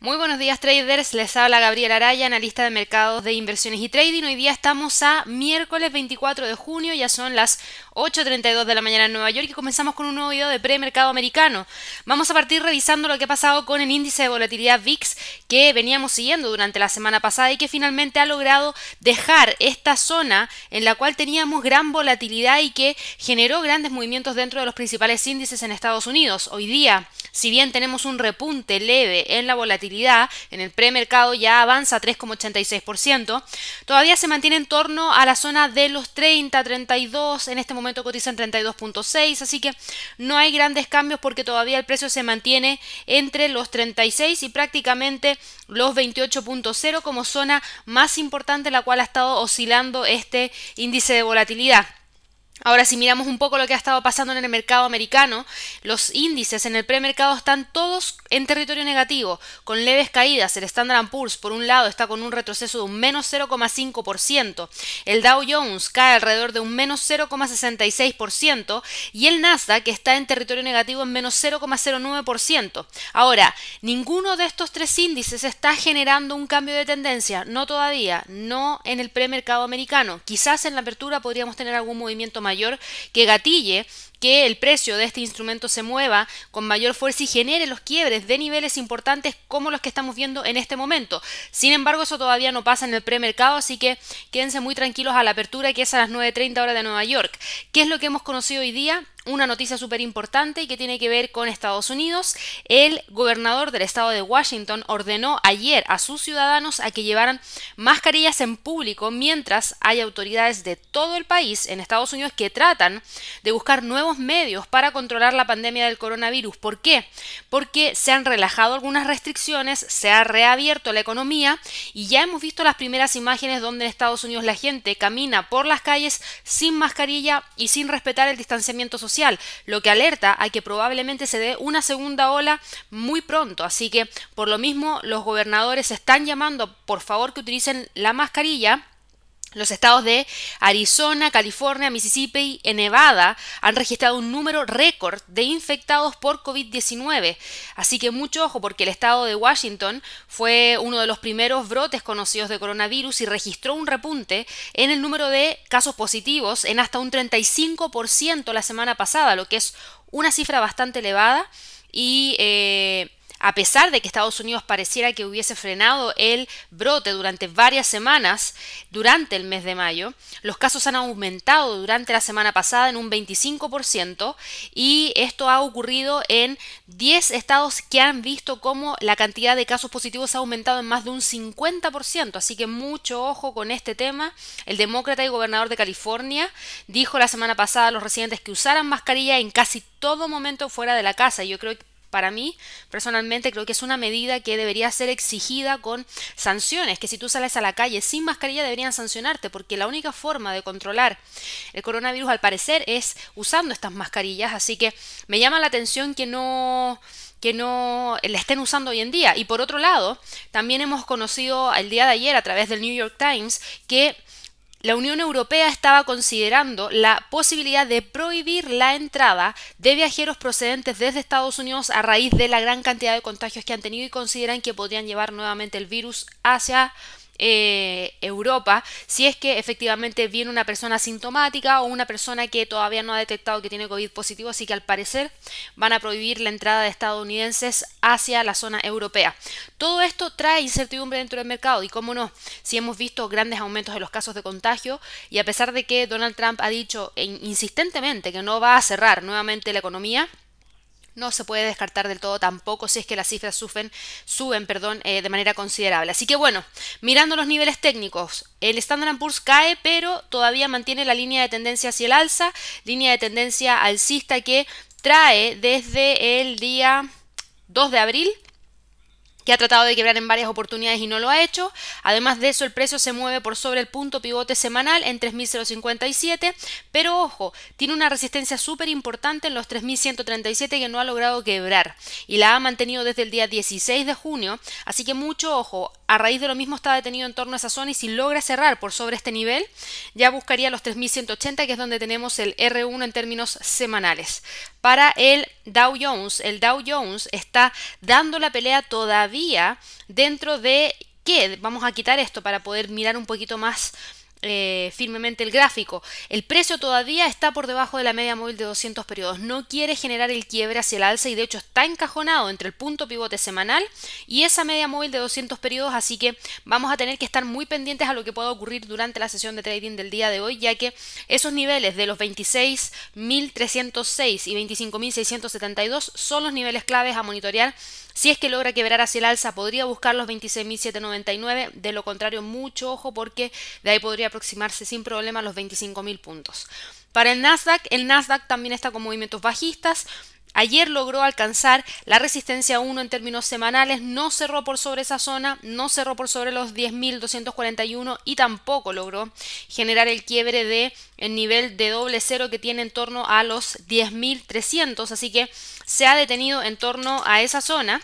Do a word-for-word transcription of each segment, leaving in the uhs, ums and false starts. Muy buenos días, traders, les habla Gabriela Araya, analista de mercados de inversiones y trading. Hoy día estamos a miércoles veinticuatro de junio, ya son las ocho treinta y dos de la mañana en Nueva York y comenzamos con un nuevo video de premercado americano. Vamos a partir revisando lo que ha pasado con el índice de volatilidad VIX que veníamos siguiendo durante la semana pasada y que finalmente ha logrado dejar esta zona en la cual teníamos gran volatilidad y que generó grandes movimientos dentro de los principales índices en Estados Unidos. Hoy día, si bien tenemos un repunte leve en la volatilidad, en el premercado ya avanza tres coma ochenta y seis por ciento, todavía se mantiene en torno a la zona de los treinta, treinta y dos, en este momento cotizan treinta y dos punto seis, así que no hay grandes cambios porque todavía el precio se mantiene entre los treinta y seis y prácticamente los veintiocho punto cero como zona más importante en la cual ha estado oscilando este índice de volatilidad. Ahora, si miramos un poco lo que ha estado pasando en el mercado americano, los índices en el premercado están todos en territorio negativo, con leves caídas. El Standard and Poor's, por un lado, está con un retroceso de un menos cero coma cinco por ciento. El Dow Jones cae alrededor de un menos cero coma sesenta y seis por ciento. Y el Nasdaq está en territorio negativo en menos cero coma cero nueve por ciento. Ahora, ninguno de estos tres índices está generando un cambio de tendencia. No todavía, no en el premercado americano. Quizás en la apertura podríamos tener algún movimiento más mayor que gatille, que el precio de este instrumento se mueva con mayor fuerza y genere los quiebres de niveles importantes como los que estamos viendo en este momento. Sin embargo, eso todavía no pasa en el premercado, así que quédense muy tranquilos a la apertura, que es a las nueve treinta horas de Nueva York. ¿Qué es lo que hemos conocido hoy día? Una noticia súper importante y que tiene que ver con Estados Unidos. El gobernador del estado de Washington ordenó ayer a sus ciudadanos a que llevaran mascarillas en público mientras hay autoridades de todo el país en Estados Unidos que tratan de buscar nuevos medios para controlar la pandemia del coronavirus. ¿Por qué? Porque se han relajado algunas restricciones, se ha reabierto la economía y ya hemos visto las primeras imágenes donde en Estados Unidos la gente camina por las calles sin mascarilla y sin respetar el distanciamiento social, lo que alerta a que probablemente se dé una segunda ola muy pronto. Así que por lo mismo los gobernadores están llamando, por favor, que utilicen la mascarilla. Los estados de Arizona, California, Mississippi y Nevada han registrado un número récord de infectados por COVID diecinueve. Así que mucho ojo, porque el estado de Washington fue uno de los primeros brotes conocidos de coronavirus y registró un repunte en el número de casos positivos en hasta un treinta y cinco por ciento la semana pasada, lo que es una cifra bastante elevada y... Eh, A pesar de que Estados Unidos pareciera que hubiese frenado el brote durante varias semanas durante el mes de mayo, los casos han aumentado durante la semana pasada en un veinticinco por ciento y esto ha ocurrido en diez estados que han visto cómo la cantidad de casos positivos ha aumentado en más de un cincuenta por ciento. Así que mucho ojo con este tema. El demócrata y gobernador de California dijo la semana pasada a los residentes que usaran mascarilla en casi todo momento fuera de la casa. Yo creo que Para mí, personalmente, creo que es una medida que debería ser exigida con sanciones, que si tú sales a la calle sin mascarilla deberían sancionarte, porque la única forma de controlar el coronavirus, al parecer, es usando estas mascarillas. Así que me llama la atención que no... que no la estén usando hoy en día. Y por otro lado, también hemos conocido el día de ayer a través del New York Times que la Unión Europea estaba considerando la posibilidad de prohibir la entrada de viajeros procedentes desde Estados Unidos a raíz de la gran cantidad de contagios que han tenido y consideran que podrían llevar nuevamente el virus hacia eh, Europa si es que efectivamente viene una persona asintomática o una persona que todavía no ha detectado que tiene COVID positivo. Así que al parecer van a prohibir la entrada de estadounidenses hacia la zona europea. Todo esto trae incertidumbre dentro del mercado y cómo no, si hemos visto grandes aumentos en los casos de contagio y a pesar de que Donald Trump ha dicho insistentemente que no va a cerrar nuevamente la economía, no se puede descartar del todo tampoco si es que las cifras suben, suben perdón, eh, de manera considerable. Así que bueno, mirando los niveles técnicos, el Standard and Poor's cae pero todavía mantiene la línea de tendencia hacia el alza, línea de tendencia alcista que trae desde el día dos de abril, que ha tratado de quebrar en varias oportunidades y no lo ha hecho. Además de eso, el precio se mueve por sobre el punto pivote semanal en tres mil cincuenta y siete, pero ojo, tiene una resistencia súper importante en los tres mil ciento treinta y siete que no ha logrado quebrar y la ha mantenido desde el día dieciséis de junio, así que mucho ojo. a raíz de lo mismo está detenido en torno a esa zona y si logra cerrar por sobre este nivel, ya buscaría los tres mil ciento ochenta, que es donde tenemos el R uno en términos semanales. Para el Dow Jones, el Dow Jones está dando la pelea todavía dentro de qué. Vamos a quitar esto para poder mirar un poquito más Eh, firmemente el gráfico. El precio todavía está por debajo de la media móvil de doscientos periodos, no quiere generar el quiebre hacia el alza y de hecho está encajonado entre el punto pivote semanal y esa media móvil de doscientos periodos, así que vamos a tener que estar muy pendientes a lo que pueda ocurrir durante la sesión de trading del día de hoy, ya que esos niveles de los veintiséis mil trescientos seis y veinticinco mil seiscientos setenta y dos son los niveles claves a monitorear. Si es que logra quebrar hacia el alza, podría buscar los veintiséis mil setecientos noventa y nueve, de lo contrario mucho ojo porque de ahí podría aproximarse sin problema a los veinticinco mil puntos. Para el Nasdaq, el Nasdaq también está con movimientos bajistas. Ayer logró alcanzar la resistencia uno en términos semanales, no cerró por sobre esa zona, no cerró por sobre los diez mil doscientos cuarenta y uno y tampoco logró generar el quiebre de el nivel de doble cero que tiene en torno a los diez mil trescientos, así que se ha detenido en torno a esa zona.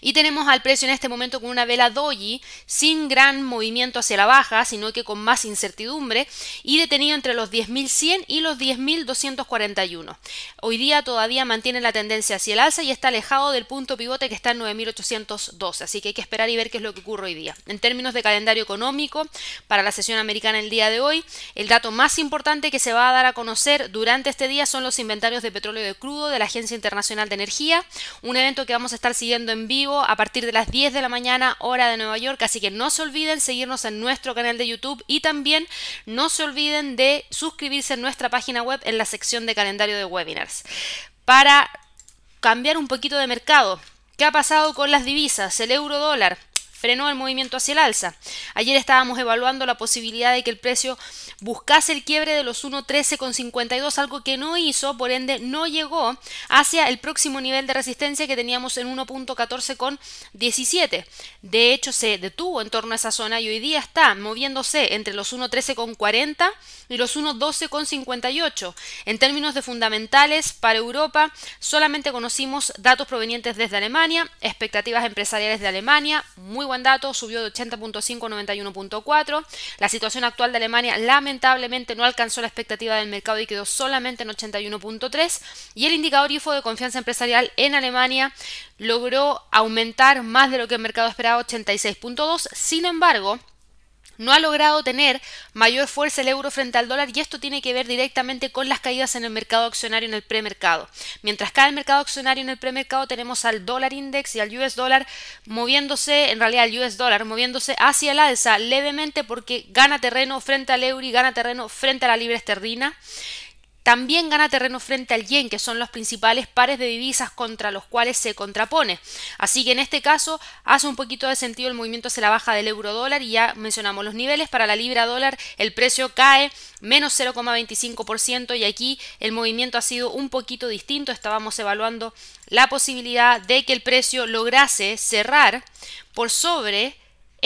Y tenemos al precio en este momento con una vela doji sin gran movimiento hacia la baja, sino que con más incertidumbre y detenido entre los diez mil cien y los diez mil doscientos cuarenta y uno. Hoy día todavía mantiene la tendencia hacia el alza y está alejado del punto pivote que está en nueve mil ochocientos doce, así que hay que esperar y ver qué es lo que ocurre hoy día. En términos de calendario económico, para la sesión americana el día de hoy, el dato más importante que se va a dar a conocer durante este día son los inventarios de petróleo de crudo de la Agencia Internacional de Energía, un evento que vamos a estar siguiendo en vivo a partir de las diez de la mañana hora de Nueva York, así que no se olviden seguirnos en nuestro canal de YouTube y también no se olviden de suscribirse en nuestra página web en la sección de calendario de webinars. Para cambiar un poquito de mercado, ¿qué ha pasado con las divisas? El euro dólar frenó el movimiento hacia el alza. Ayer estábamos evaluando la posibilidad de que el precio buscase el quiebre de los uno trece cincuenta y dos, algo que no hizo, por ende no llegó hacia el próximo nivel de resistencia que teníamos en uno catorce diecisiete. De hecho, se detuvo en torno a esa zona y hoy día está moviéndose entre los uno trece cuarenta y los uno doce cincuenta y ocho. En términos de fundamentales para Europa, solamente conocimos datos provenientes desde Alemania, expectativas empresariales de Alemania, muy buenas. Dato, subió de ochenta punto cinco a noventa y uno punto cuatro. La situación actual de Alemania lamentablemente no alcanzó la expectativa del mercado y quedó solamente en ochenta y uno punto tres. Y el indicador I F O de confianza empresarial en Alemania logró aumentar más de lo que el mercado esperaba, ochenta y seis punto dos. Sin embargo, no ha logrado tener mayor fuerza el euro frente al dólar y esto tiene que ver directamente con las caídas en el mercado accionario en el premercado. Mientras cae el mercado accionario en el premercado tenemos al dólar index y al U S dólar moviéndose, en realidad el U S dólar moviéndose hacia el alza levemente porque gana terreno frente al euro y gana terreno frente a la libra esterlina. También gana terreno frente al yen, que son los principales pares de divisas contra los cuales se contrapone. Así que en este caso hace un poquito de sentido el movimiento hacia la baja del euro dólar y ya mencionamos los niveles. Para la libra dólar el precio cae menos cero coma veinticinco por ciento y aquí el movimiento ha sido un poquito distinto. Estábamos evaluando la posibilidad de que el precio lograse cerrar por sobre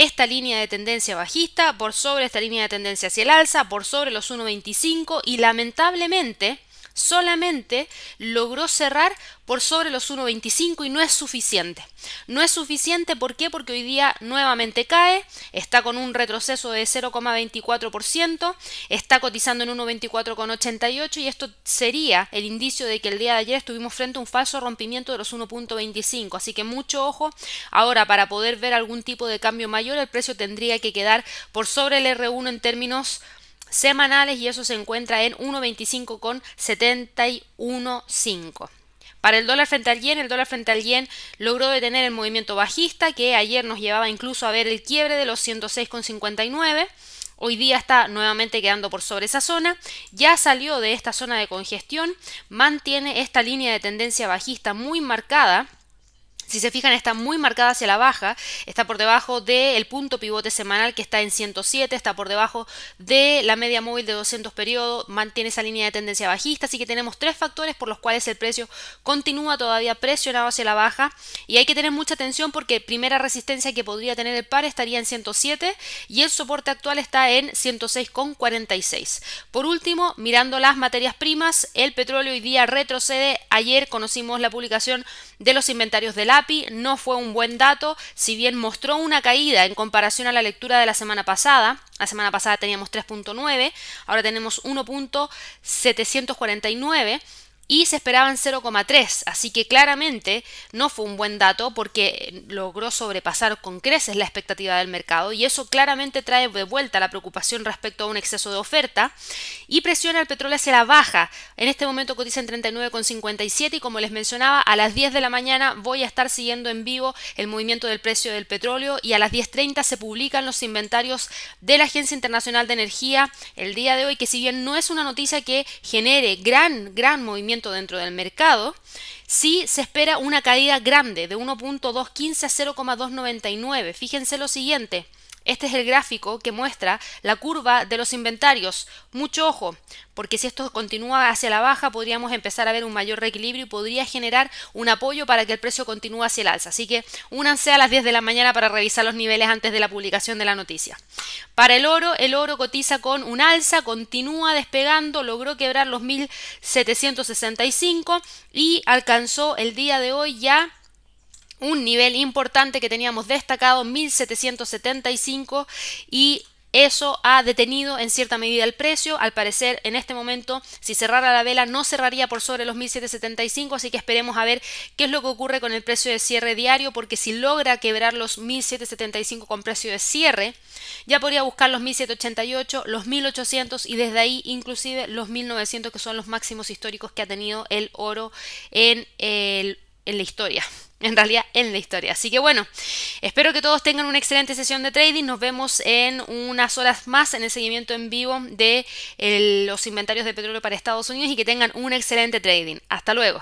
esta línea de tendencia bajista, por sobre esta línea de tendencia hacia el alza, por sobre los uno veinticinco y lamentablemente solamente logró cerrar por sobre los uno veinticinco y no es suficiente. No es suficiente, ¿por qué? Porque hoy día nuevamente cae, está con un retroceso de cero coma veinticuatro por ciento, está cotizando en uno veinticuatro ochenta y ocho y esto sería el indicio de que el día de ayer estuvimos frente a un falso rompimiento de los uno punto veinticinco, así que mucho ojo. Ahora, para poder ver algún tipo de cambio mayor, el precio tendría que quedar por sobre el R uno en términos semanales y eso se encuentra en uno veinticinco setenta y uno punto cinco. Para el dólar frente al yen, el dólar frente al yen logró detener el movimiento bajista que ayer nos llevaba incluso a ver el quiebre de los ciento seis cincuenta y nueve. Hoy día está nuevamente quedando por sobre esa zona, ya salió de esta zona de congestión, mantiene esta línea de tendencia bajista muy marcada. Si se fijan, está muy marcada hacia la baja, está por debajo del punto pivote semanal que está en ciento siete, está por debajo de la media móvil de doscientos periodos, mantiene esa línea de tendencia bajista, así que tenemos tres factores por los cuales el precio continúa todavía presionado hacia la baja y hay que tener mucha atención porque primera resistencia que podría tener el par estaría en ciento siete y el soporte actual está en ciento seis cuarenta y seis. Por último, mirando las materias primas, el petróleo hoy día retrocede. Ayer conocimos la publicación de los inventarios del A P I no fue un buen dato, si bien mostró una caída en comparación a la lectura de la semana pasada. La semana pasada teníamos tres punto nueve, ahora tenemos uno punto setecientos cuarenta y nueve y se esperaban cero coma tres, así que claramente no fue un buen dato porque logró sobrepasar con creces la expectativa del mercado y eso claramente trae de vuelta la preocupación respecto a un exceso de oferta y presiona el petróleo hacia la baja. En este momento cotiza en treinta y nueve coma cincuenta y siete y como les mencionaba, a las diez de la mañana voy a estar siguiendo en vivo el movimiento del precio del petróleo y a las diez treinta se publican los inventarios de la Agencia Internacional de Energía el día de hoy, que si bien no es una noticia que genere gran, gran movimiento dentro del mercado, sí se espera una caída grande de uno punto doscientos quince a cero coma doscientos noventa y nueve. Fíjense lo siguiente, este es el gráfico que muestra la curva de los inventarios. Mucho ojo, porque si esto continúa hacia la baja podríamos empezar a ver un mayor reequilibrio y podría generar un apoyo para que el precio continúe hacia el alza. Así que únanse a las diez de la mañana para revisar los niveles antes de la publicación de la noticia. Para el oro, el oro cotiza con un alza, continúa despegando, logró quebrar los mil setecientos sesenta y cinco y alcanzó el día de hoy ya un nivel importante que teníamos destacado, mil setecientos setenta y cinco, y eso ha detenido en cierta medida el precio. Al parecer en este momento, si cerrara la vela, no cerraría por sobre los mil setecientos setenta y cinco, así que esperemos a ver qué es lo que ocurre con el precio de cierre diario, porque si logra quebrar los mil setecientos setenta y cinco con precio de cierre, ya podría buscar los mil setecientos ochenta y ocho, los mil ochocientos y desde ahí inclusive los mil novecientos, que son los máximos históricos que ha tenido el oro en, el, en la historia. En realidad en la historia. Así que bueno, espero que todos tengan una excelente sesión de trading. Nos vemos en unas horas más en el seguimiento en vivo de el, los inventarios de petróleo para Estados Unidos y que tengan un excelente trading. Hasta luego.